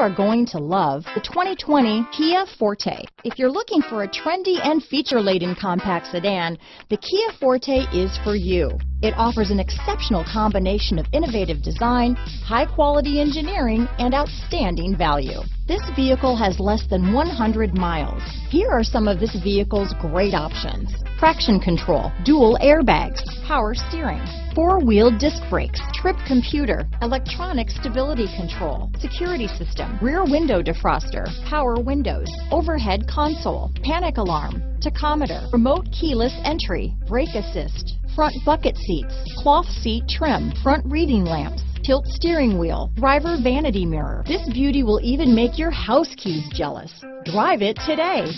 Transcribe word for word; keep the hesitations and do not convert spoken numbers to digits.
are going to love the twenty twenty Kia Forte. If you're looking for a trendy and feature-laden compact sedan, the Kia Forte is for you. It offers an exceptional combination of innovative design, high-quality engineering, and outstanding value. This vehicle has less than one hundred miles. Here are some of this vehicle's great options: traction control, dual airbags, power steering, four-wheel disc brakes, trip computer, electronic stability control, security system, rear window defroster, power windows, overhead console, panic alarm, tachometer, remote keyless entry, brake assist, front bucket seats, cloth seat trim, front reading lamps, tilt steering wheel, driver vanity mirror. This beauty will even make your house keys jealous. Drive it today.